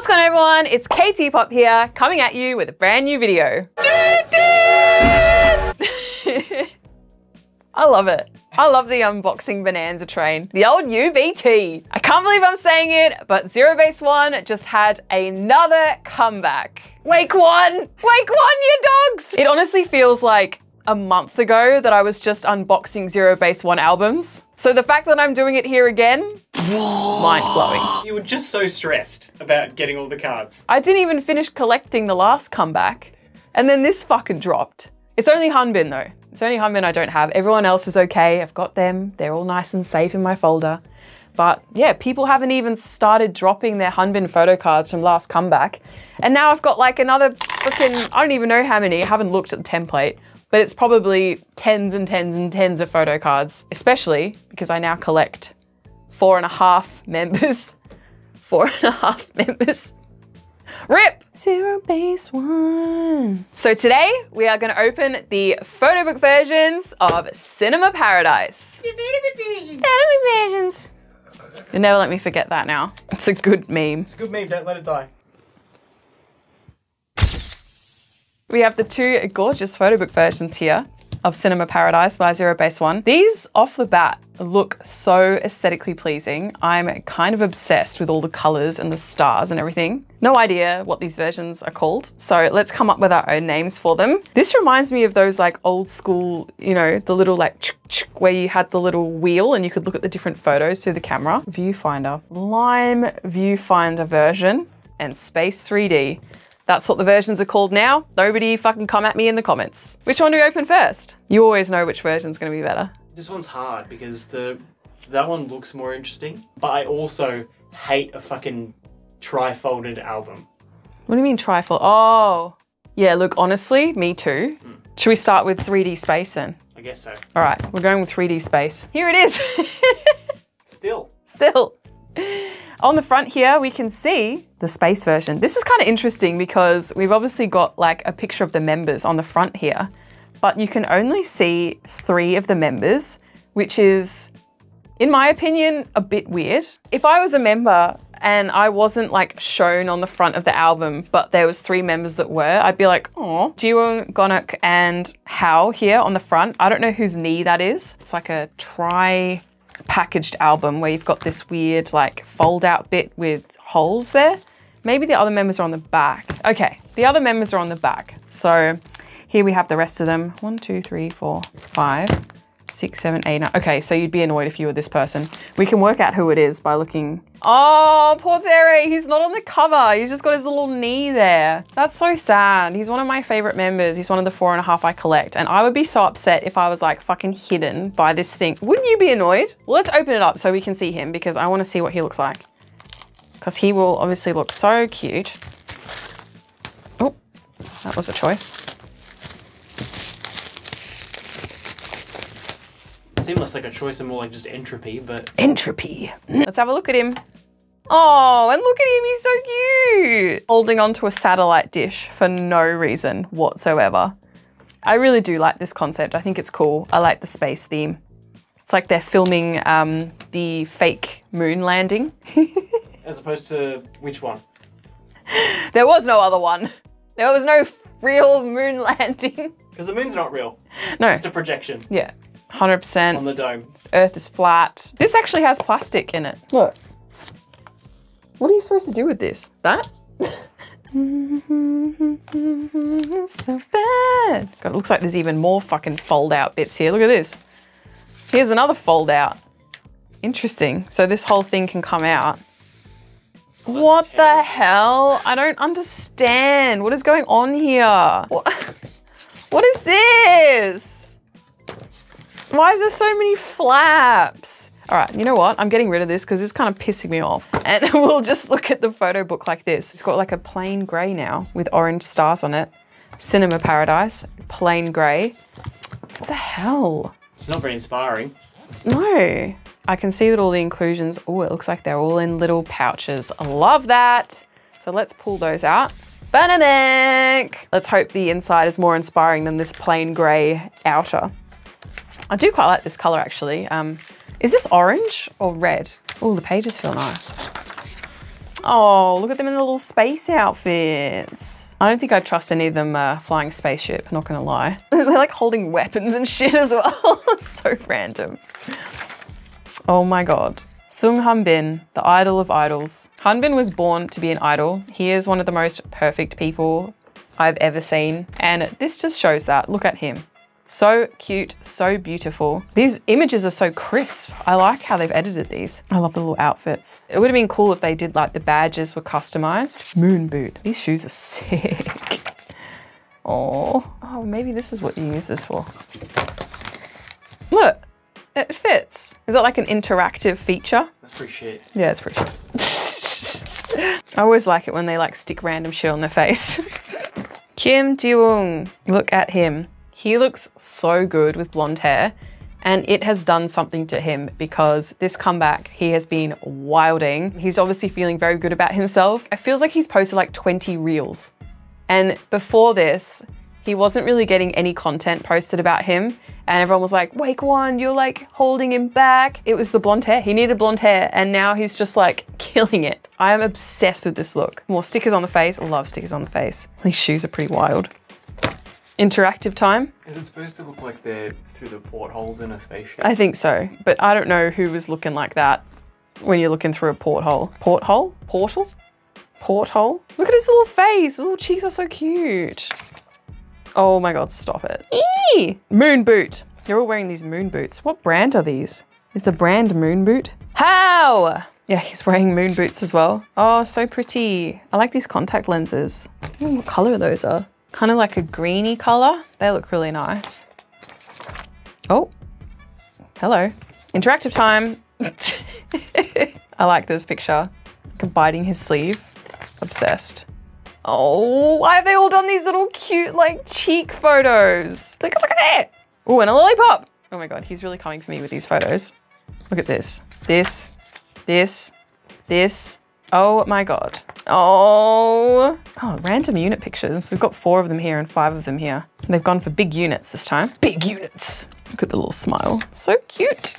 What's going on, everyone? It's KTpop here, coming at you with a brand new video. I love it. I love the unboxing bonanza train. The old UBT. I can't believe I'm saying it, but Zero Base One just had another comeback. Wake One! Wake One, you dogs! It honestly feels like a month ago that I was just unboxing Zero Base One albums. So the fact that I'm doing it here again, mind-blowing. You were just so stressed about getting all the cards. I didn't even finish collecting the last comeback, and then this fucking dropped. It's only Hanbin though. It's only Hanbin I don't have. Everyone else is okay. I've got them. They're all nice and safe in my folder. But yeah, people haven't even started dropping their Hanbin photo cards from last comeback. And now I've got like another freaking, I don't even know how many. I haven't looked at the template, but it's probably tens and tens and tens of photo cards, especially because I now collect 4.5 members. 4.5 members. RIP! Zero Base One. So today we are going to open the photo book versions of Cinema Paradise. The photo book versions. You'll never let me forget that now. It's a good meme. It's a good meme, don't let it die. We have the two gorgeous photo book versions here of Cinema Paradise by Zero Base One. These off the bat look so aesthetically pleasing. I'm kind of obsessed with all the colors and the stars and everything. No idea what these versions are called, so let's come up with our own names for them. This reminds me of those like old school, you know, the little like where you had the little wheel and you could look at the different photos through the camera. Viewfinder, Lime Viewfinder version and Space 3D. That's what the versions are called now. Nobody fucking come at me in the comments. Which one do we open first? You always know which version's gonna be better. This one's hard because that one looks more interesting, but I also hate a fucking tri-folded album. What do you mean tri-fold? Oh. Yeah, look, honestly, me too. Mm. Should we start with 3D space then? I guess so. All right, we're going with 3D space. Here it is. Still. On the front here, we can see the space version. This is kind of interesting because we've obviously got like a picture of the members on the front here, but you can only see 3 of the members, which is, in my opinion, a bit weird. If I was a member and I wasn't like shown on the front of the album, but there was 3 members that were, I'd be like, oh, Jiwon, Gonok, and Hao here on the front. I don't know whose knee that is. It's like a packaged album where you've got this weird like fold out bit with holes there. Maybe the other members are on the back. Okay, the other members are on the back. So here we have the rest of them. 1, 2, 3, 4, 5, 6, 7, 8, 9. Okay, so you'd be annoyed if you were this person. We can work out who it is by looking. Oh, Porterae, he's not on the cover. He's just got his little knee there. That's so sad. He's one of my favorite members. He's one of the 4.5 I collect. And I would be so upset if I was like fucking hidden by this thing. Wouldn't you be annoyed? Well, let's open it up so we can see him because I want to see what he looks like. Because he will obviously look so cute. Oh, that was a choice. Seemed less like a choice and more like just entropy, but... Entropy. Let's have a look at him. Oh, and look at him, he's so cute. Holding onto a satellite dish for no reason whatsoever. I really do like this concept. I think it's cool. I like the space theme. It's like they're filming the fake moon landing. As opposed to which one? There was no other one. There was no real moon landing. Because the moon's not real. No. It's just a projection. Yeah. 100% on the dome. Earth is flat. This actually has plastic in it. Look. What are you supposed to do with this? That? So bad. God, it looks like there's even more fucking fold out bits here. Look at this. Here's another fold out. Interesting. So this whole thing can come out. That's what terrible. The hell? I don't understand. What is going on here? What is this? Why is there so many flaps? All right, you know what? I'm getting rid of this because it's kind of pissing me off. And we'll just look at the photo book like this. It's got like a plain gray now with orange stars on it. Cinema Paradise, plain gray. What the hell? It's not very inspiring. No. I can see that all the inclusions, oh, it looks like they're all in little pouches. I love that. So let's pull those out. Banamac! Let's hope the inside is more inspiring than this plain gray outer. I do quite like this color actually. Is this orange or red? Oh, the pages feel nice. Oh, look at them in the little space outfits. I don't think I trust any of them flying spaceship, not gonna lie. They're like holding weapons and shit as well. It's so random. Oh my God. Sung Hanbin, the idol of idols. Hanbin was born to be an idol. He is one of the most perfect people I've ever seen. And this just shows that. Look at him. So cute, so beautiful. These images are so crisp. I like how they've edited these. I love the little outfits. It would have been cool if they did like the badges were customized. Moon boot. These shoes are sick. Oh, maybe this is what you use this for. Look, it fits. Is that like an interactive feature? That's pretty shit. Yeah, it's pretty shit. I always like it when they like stick random shit on their face. Kim Jiwoong. Look at him. He looks so good with blonde hair, and it has done something to him because this comeback, he has been wilding. He's obviously feeling very good about himself. It feels like he's posted like 20 reels. And before this, he wasn't really getting any content posted about him. And everyone was like, Wake One, you're like holding him back. It was the blonde hair. He needed blonde hair. And now he's just like killing it. I am obsessed with this look. More stickers on the face. I love stickers on the face. These shoes are pretty wild. Interactive time. Is it supposed to look like they're through the portholes in a spaceship? I think so, but I don't know who was looking like that when you're looking through a porthole. Porthole? Portal? Porthole? Look at his little face. His little cheeks are so cute. Oh my God, stop it. Eee! Moon boot. You're all wearing these moon boots. What brand are these? Is the brand moon boot? Hao! Yeah, he's wearing moon boots as well. Oh, so pretty. I like these contact lenses. I don't know what color those are. Kind of like a greeny color. They look really nice. Oh, hello. Interactive time. I like this picture. Like biting his sleeve. Obsessed. Oh, why have they all done these little cute like cheek photos? Look at it. Oh, and a lollipop. Oh my God, he's really coming for me with these photos. Look at this. This. Oh my God. Oh, random unit pictures. We've got 4 of them here and 5 of them here. They've gone for big units this time. Big units. Look at the little smile. So cute.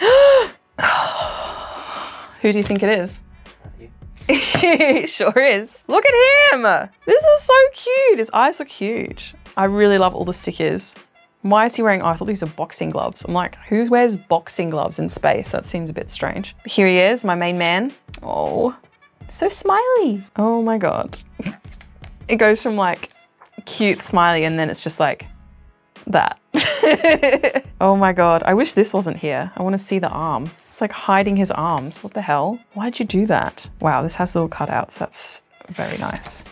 Who do you think it is? It sure is. Look at him. This is so cute. His eyes are huge. I really love all the stickers. Why is he wearing, oh, I thought these are boxing gloves. I'm like, who wears boxing gloves in space? That seems a bit strange. Here he is, my main man. Oh, so smiley. Oh my God. It goes from like cute smiley and then it's just like that. Oh my God, I wish this wasn't here. I wanna see the arm. It's like hiding his arms. What the hell? Why'd you do that? Wow, this has little cutouts. That's very nice.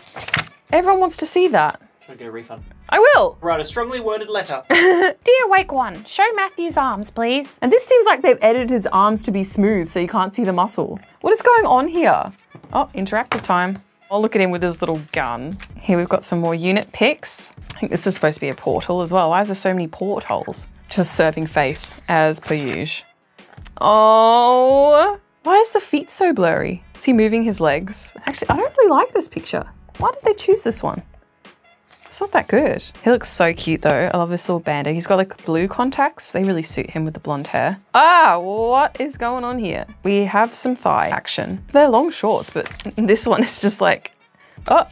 Everyone wants to see that. Should I get a refund? I will. Write a strongly worded letter. Dear Wake One, show Matthew's arms, please. And this seems like they've edited his arms to be smooth so you can't see the muscle. What is going on here? Oh, interactive time. I'll look at him with his little gun. Here we've got some more unit pics. I think this is supposed to be a portal as well. Why is there so many portholes? Just serving face as per usual. Oh, why is the feet so blurry? Is he moving his legs? Actually, I don't really like this picture. Why did they choose this one? It's not that good. He looks so cute though. I love this little bandit. He's got like blue contacts. They really suit him with the blonde hair. Ah, what is going on here? We have some thigh action. They're long shorts, but this one is just like, oh,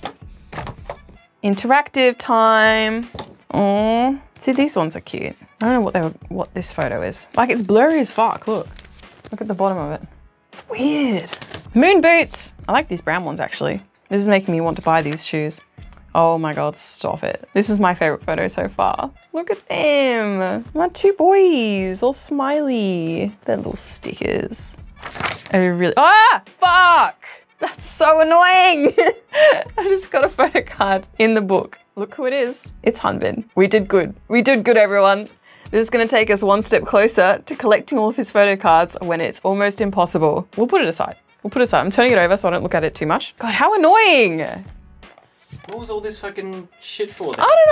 interactive time. Oh, see, these ones are cute. I don't know what this photo is. Like it's blurry as fuck, look. Look at the bottom of it. It's weird. Moon boots. I like these brown ones actually. This is making me want to buy these shoes. Oh my God, stop it. This is my favorite photo so far. Look at them. My 2 boys, all smiley. They're little stickers. Oh really, ah, fuck. That's so annoying. I just got a photo card in the book. Look who it is. It's Hanbin. We did good. We did good, everyone. This is gonna take us one step closer to collecting all of his photo cards when it's almost impossible. We'll put it aside. We'll put it aside. I'm turning it over so I don't look at it too much. God, how annoying. What was all this fucking shit for then? I don't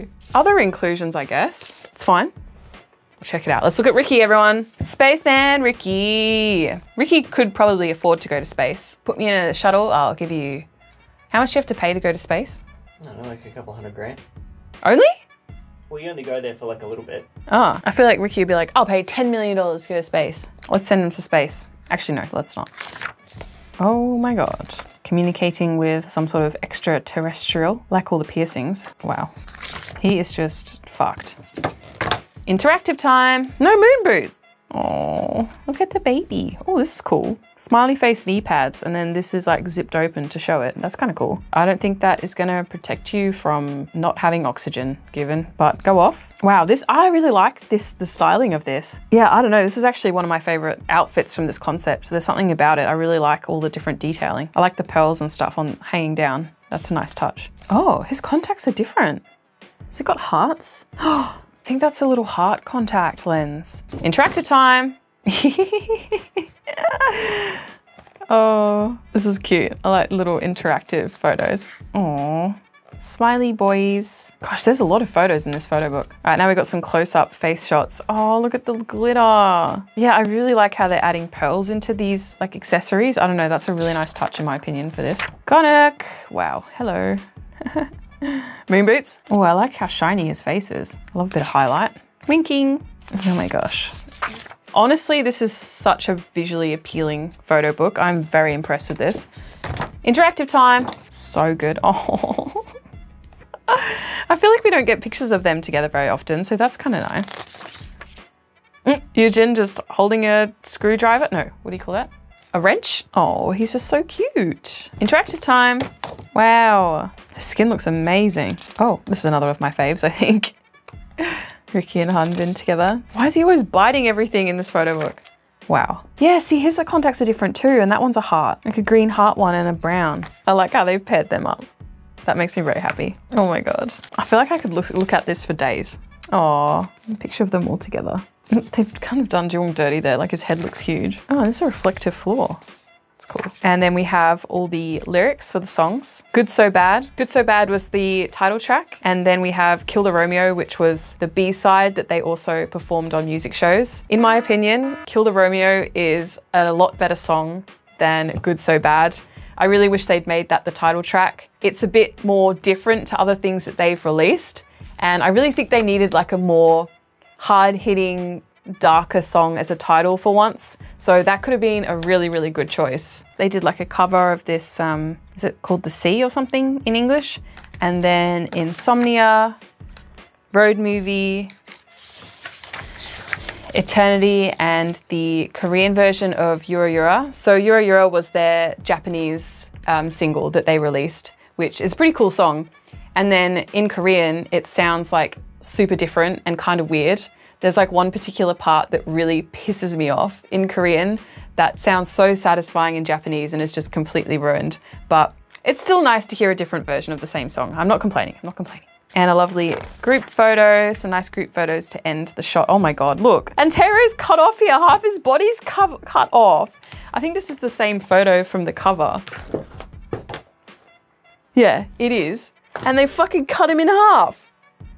know. Other inclusions, I guess. It's fine. We'll check it out. Let's look at Ricky, everyone. Spaceman Ricky. Ricky could probably afford to go to space. Put me in a shuttle, I'll give you... How much do you have to pay to go to space? I don't know, like a couple $100 grand. Only? Well, you only go there for like a little bit. Oh, I feel like Ricky would be like, I'll pay $10 million to go to space. Let's send him to space. Actually, no, let's not. Oh my god. Communicating with some sort of extraterrestrial, like all the piercings. Wow. He is just fucked. Interactive time. No moon boots. Oh, look at the baby. Oh, this is cool. Smiley face knee pads, and then this is like zipped open to show it. That's kind of cool. I don't think that is gonna protect you from not having oxygen given, but go off. Wow, this, I really like this, the styling of this. Yeah, I don't know. This is actually one of my favorite outfits from this concept. So there's something about it. I really like all the different detailing. I like the pearls and stuff on hanging down. That's a nice touch. Oh, his contacts are different. Has it got hearts? Oh. I think that's a little heart contact lens. Interactive time. Oh, this is cute. I like little interactive photos. Oh, smiley boys. Gosh, there's a lot of photos in this photo book. All right, now we've got some close-up face shots. Oh, look at the glitter. Yeah, I really like how they're adding pearls into these like accessories. I don't know, that's a really nice touch in my opinion for this. Gonok. Wow, hello. Moon boots. Oh, I like how shiny his face is. I love a bit of highlight. Winking. Oh my gosh. Honestly, this is such a visually appealing photo book. I'm very impressed with this. Interactive time. So good. Oh, I feel like we don't get pictures of them together very often, so that's kind of nice. Yujin just holding a screwdriver. No, what do you call that? A wrench? Oh, he's just so cute. Interactive time. Wow. His skin looks amazing. Oh, this is another of my faves, I think. Ricky and Hanbin together. Why is he always biting everything in this photo book? Wow. Yeah, see, his contacts are different too, and that one's a heart. Like a green heart one and a brown. I like how they've paired them up. That makes me very happy. Oh my god. I feel like I could look at this for days. Aw, a picture of them all together. They've kind of done Jiwoong dirty there, like his head looks huge. Oh, this is a reflective floor. That's cool. And then we have all the lyrics for the songs. Good So Bad. Good So Bad was the title track. And then we have Kill The Romeo, which was the B-side that they also performed on music shows. In my opinion, Kill The Romeo is a lot better song than Good So Bad. I really wish they'd made that the title track. It's a bit more different to other things that they've released. And I really think they needed like a more hard-hitting, darker song as a title for once. So that could have been a really, really good choice. They did like a cover of this, is it called The Sea or something in English? And then Insomnia, Road Movie, Eternity, and the Korean version of Yura Yura. So Yura Yura was their Japanese single that they released, which is a pretty cool song. And then in Korean, it sounds like super different and kind of weird. There's like one particular part that really pisses me off in Korean that sounds so satisfying in Japanese and is just completely ruined. But it's still nice to hear a different version of the same song. I'm not complaining, I'm not complaining. And a lovely group photo, some nice group photos to end the shot. Oh my God, look. And Taerae's cut off here, half his body's cut off. I think this is the same photo from the cover. Yeah, it is. And they fucking cut him in half.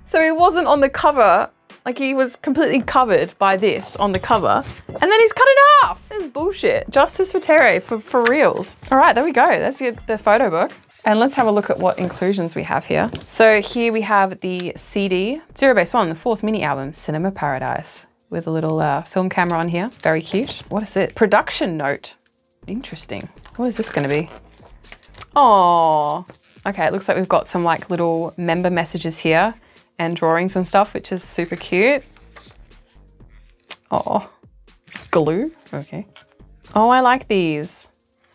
So he wasn't on the cover, like he was completely covered by this on the cover, and then he's cut in half. This is bullshit. Justice for Taerae, for reals. All right, there we go. That's the photo book. And let's have a look at what inclusions we have here. So here we have the CD, Zero Base One, the fourth mini album, Cinema Paradise, with a little film camera on here. Very cute. What is it? Production note. Interesting. What is this gonna be? Oh, okay. It looks like we've got some like little member messages here and drawings and stuff, which is super cute. Oh, glue, okay. Oh, I like these.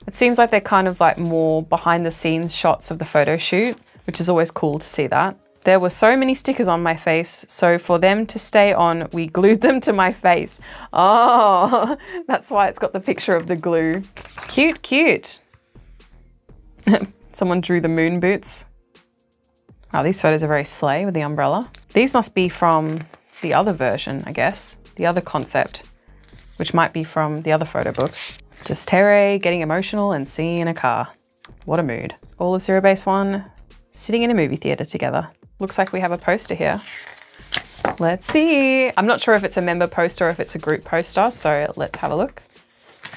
It seems like they're kind of like more behind the scenes shots of the photo shoot, which is always cool to see that. There were so many stickers on my face, so for them to stay on, we glued them to my face. Oh, that's why it's got the picture of the glue. Cute, cute. Someone drew the moon boots. Wow, these photos are very slay with the umbrella. These must be from the other version, I guess, the other concept, which might be from the other photo book. Just Taerae getting emotional and singing in a car. What a mood. All of Zero Base One sitting in a movie theater together. Looks like we have a poster here. Let's see. I'm not sure if it's a member poster or if it's a group poster, so let's have a look.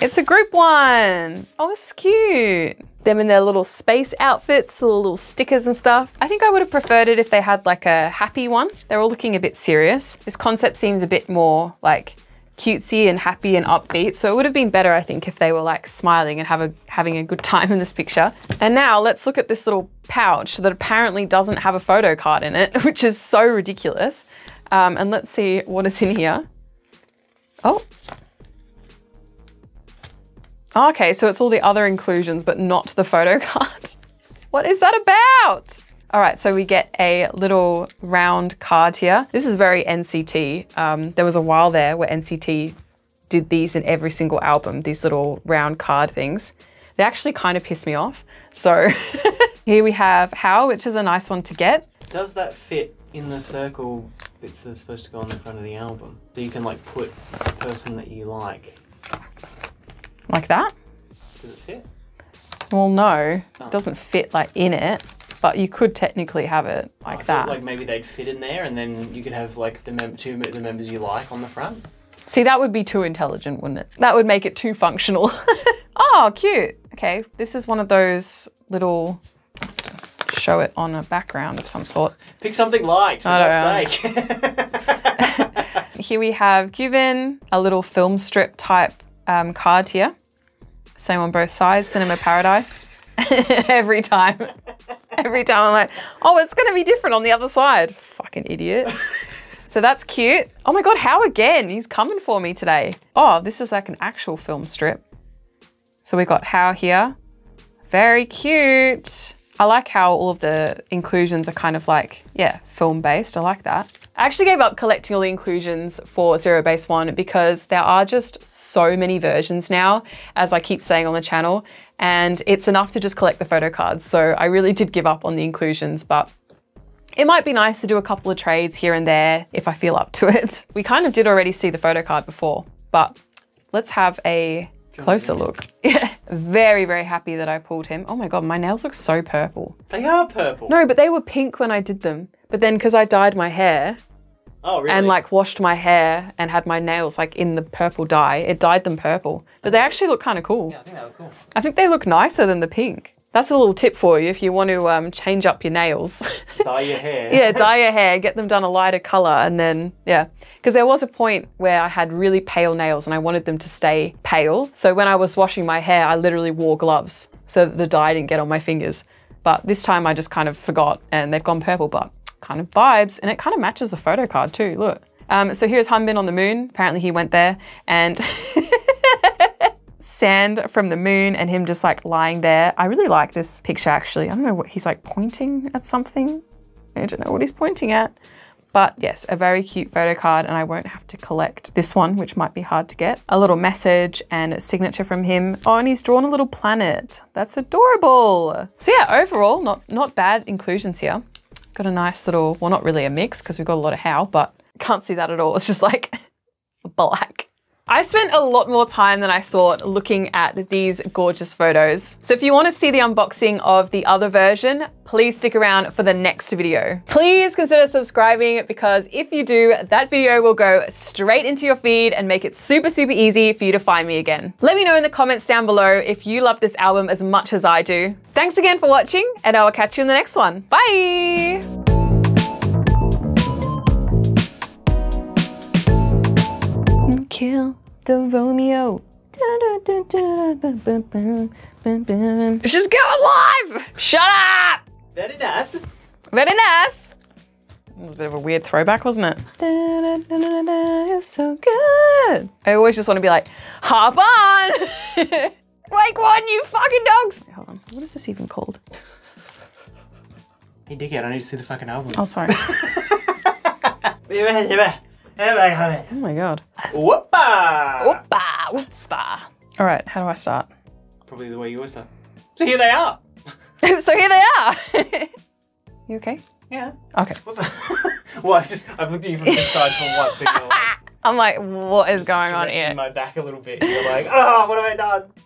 It's a group one. Oh, this is cute. Them in their little space outfits, little stickers and stuff. I think I would have preferred it if they had like a happy one. They're all looking a bit serious. This concept seems a bit more like cutesy and happy and upbeat, so it would have been better, I think, if they were like smiling and having a good time in this picture. And now let's look at this little pouch that apparently doesn't have a photo card in it, which is so ridiculous. And let's see what is in here. Oh, okay, so it's all the other inclusions, but not the photo card. What is that about? All right, so we get a little round card here. This is very NCT. There was a while there where NCT did these in every single album, these little round card things. They actually kind of piss me off. So here we have Hao, which is a nice one to get. Does that fit in the circle that's supposed to go on the front of the album? So you can like put a person that you like. Like that? Does it fit? Well, no, it doesn't fit like in it. But you could technically have it like that. Like maybe they'd fit in there, and then you could have like the members you like on the front. See, that would be too intelligent, wouldn't it? That would make it too functional. Oh, cute. Okay, this is one of those little show it on a background of some sort. Pick something light, for God's sake. Here we have Jiwon, a little film strip type card here. Same on both sides. Cinema Paradise. Every time. Every time I'm like, oh, it's going to be different on the other side. Fucking idiot. So that's cute. Oh my God, Hao again. He's coming for me today. Oh, this is like an actual film strip. So we got Hao here. Very cute. I like how all of the inclusions are kind of like, yeah, film based. I like that. I actually gave up collecting all the inclusions for Zero Base One because there are just so many versions now, as I keep saying on the channel, and it's enough to just collect the photo cards. So I really did give up on the inclusions, but it might be nice to do a couple of trades here and there if I feel up to it. We kind of did already see the photo card before, but let's have a closer look. Yeah. Very, very happy that I pulled him. Oh my God, my nails look so purple. They are purple. No, but they were pink when I did them. But then because I dyed my hair, oh, really? And like washed my hair and had my nails like in the purple dye. It dyed them purple, but they actually look kind of cool. Yeah, I think they look cool. I think they look nicer than the pink. That's a little tip for you if you want to change up your nails. Dye your hair. Yeah, dye your hair, get them done a lighter color, and then, yeah. Because there was a point where I had really pale nails and I wanted them to stay pale. So when I was washing my hair, I literally wore gloves so that the dye didn't get on my fingers. But this time I just kind of forgot and they've gone purple, but kind of vibes, and it kind of matches the photo card too, look. So here's Hanbin on the moon. Apparently he went there, and sand from the moon and him just like lying there. I really like this picture actually. I don't know what, he's like pointing at something. I don't know what he's pointing at, but yes, a very cute photo card, and I won't have to collect this one, which might be hard to get. A little message and a signature from him. Oh, and he's drawn a little planet. That's adorable. So yeah, overall, not bad inclusions here. Got a nice little, well, not really a mix because we've got a lot of Hao, but can't see that at all. It's just like black. I spent a lot more time than I thought looking at these gorgeous photos. So if you want to see the unboxing of the other version, please stick around for the next video. Please consider subscribing, because if you do, that video will go straight into your feed and make it super, super easy for you to find me again. Let me know in the comments down below if you love this album as much as I do. Thanks again for watching, and I will catch you in the next one. Bye. Kill the Romeo. Just go alive! Shut up! Very nice. Very nice. It was a bit of a weird throwback, wasn't it? It's so good. I always just want to be like, hop on! Wake One, you fucking dogs! Hold on, what is this even called? Hey, dickhead, I need to see the fucking albums. Oh, sorry. Oh my God. Whoopa! Whoopa! Whoopspa! All right, how do I start? Probably the way you always start. So here they are! So here they are! You okay? Yeah. Okay. Well, I've looked at you from this side for once and you're like, I'm like, what is going on here? My back a little bit and you're like, oh, what have I done?